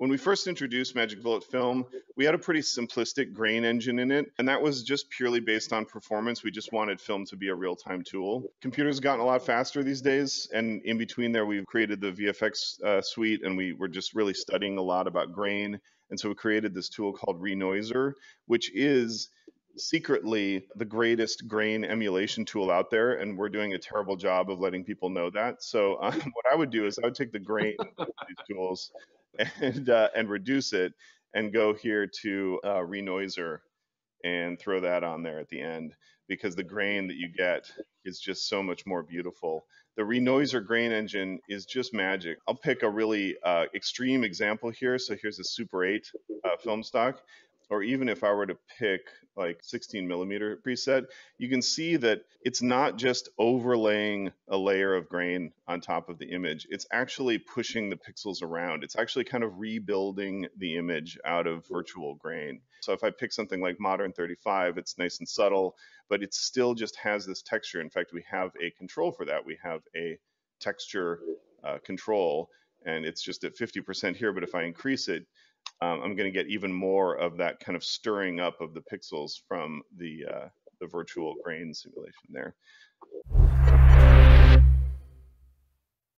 When we first introduced Magic Bullet Film, we had a pretty simplistic grain engine in it, and that was just purely based on performance. We just wanted film to be a real-time tool. Computers have gotten a lot faster these days, and in between there we've created the VFX suite, and we were just really studying a lot about grain, and so we created this tool called Renoiser, which is secretly the greatest grain emulation tool out there, and we're doing a terrible job of letting people know that. So what I would do is I would take the grain of these tools and reduce it and go here to Renoiser and throw that on there at the end, because the grain that you get is just so much more beautiful. The Renoiser grain engine is just magic. I'll pick a really extreme example here. So here's a Super 8 film stock. Or even if I were to pick like 16 millimeter preset, you can see that it's not just overlaying a layer of grain on top of the image. It's actually pushing the pixels around. It's actually kind of rebuilding the image out of virtual grain. So if I pick something like Modern 35, it's nice and subtle, but it still just has this texture. In fact, we have a control for that. We have a texture control, and it's just at 50% here, but if I increase it, I'm going to get even more of that kind of stirring up of the pixels from the virtual grain simulation there.